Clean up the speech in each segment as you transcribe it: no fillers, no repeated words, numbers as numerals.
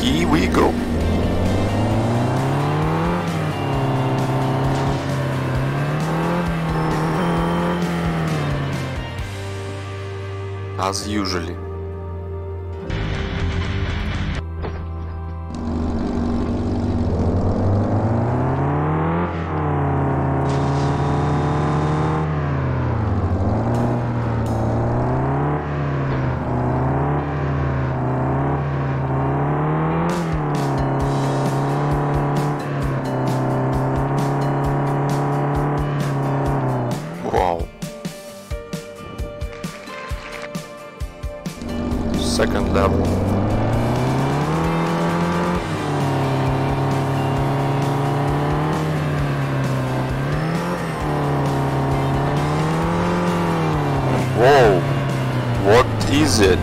Here we go. As usually. Second level. Whoa, what is it?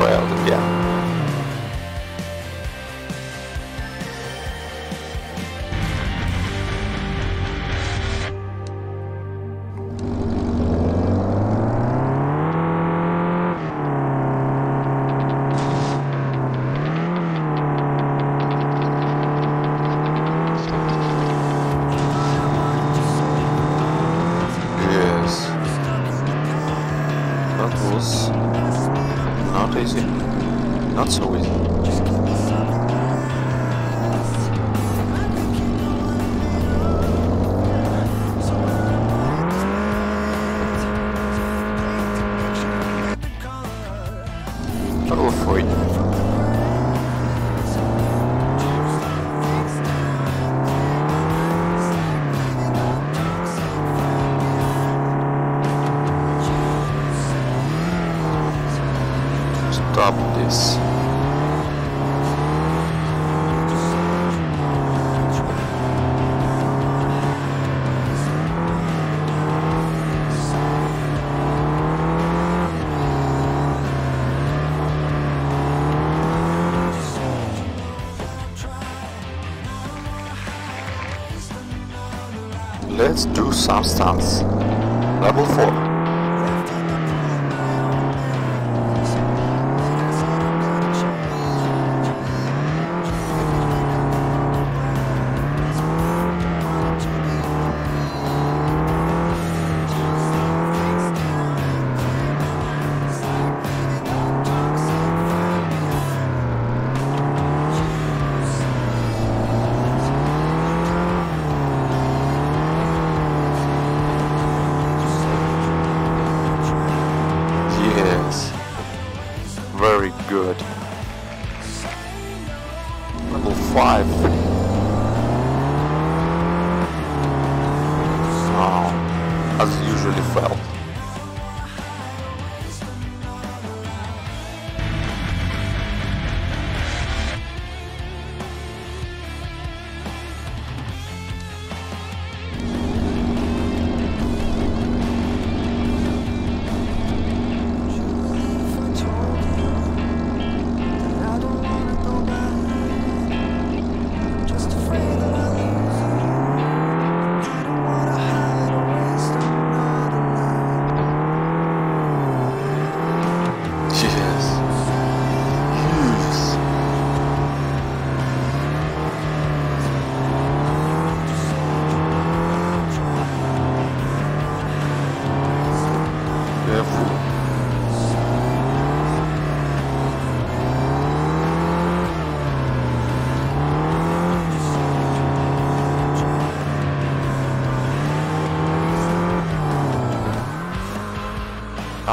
Failed again. Not easy. Not so easy. Oh, for it. Stop this. Let's do some stunts. Level 4. Very good. Level 5. Oh, as usually fell.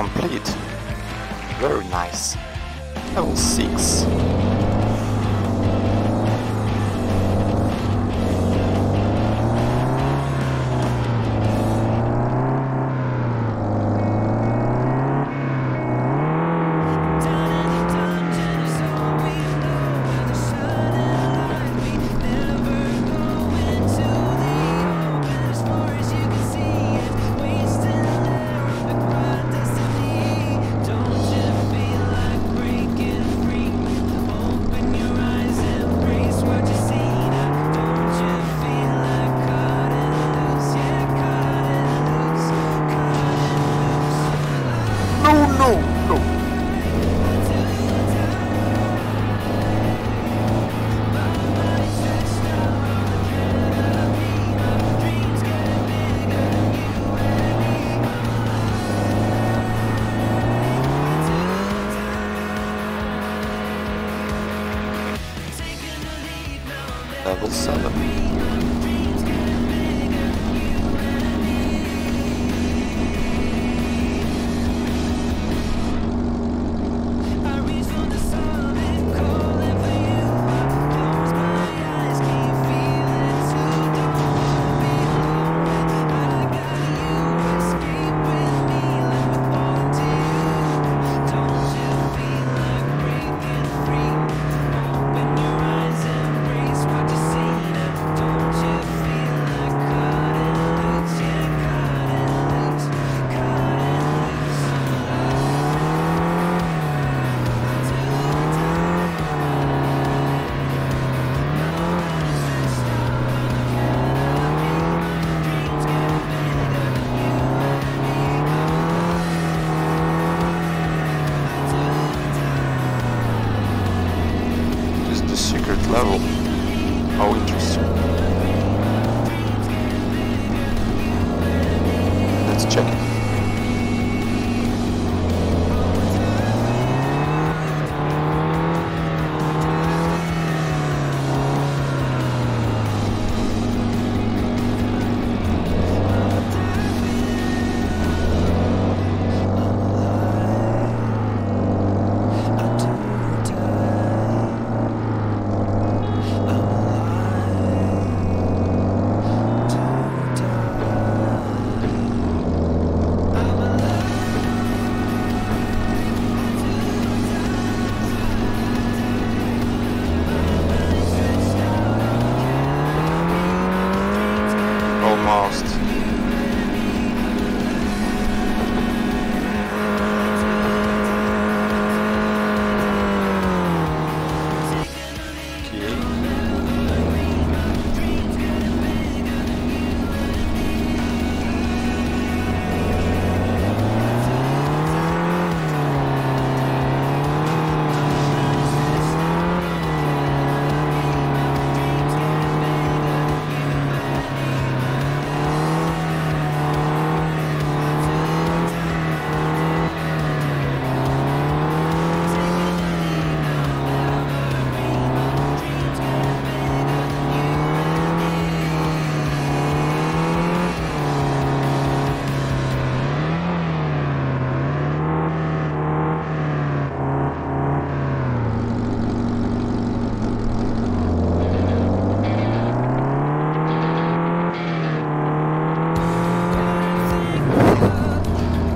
Complete. Very nice. Level 6. level 7. Level. How interesting. Let's check it.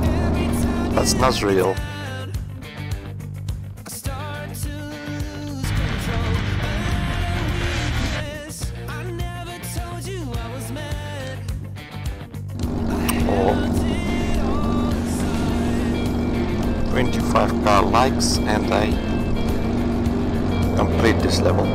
That's not real. Oh. 25 car likes and I complete this level.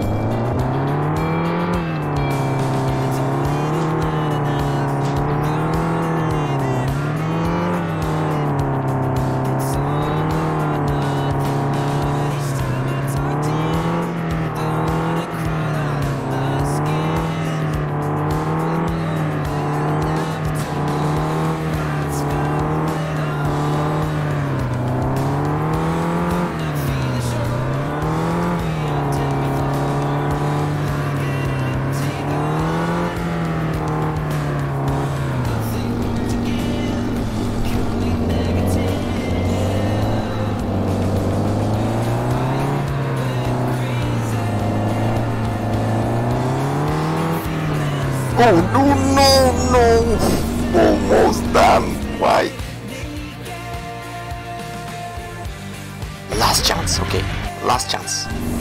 Oh no, almost done, why? Last chance, okay, last chance.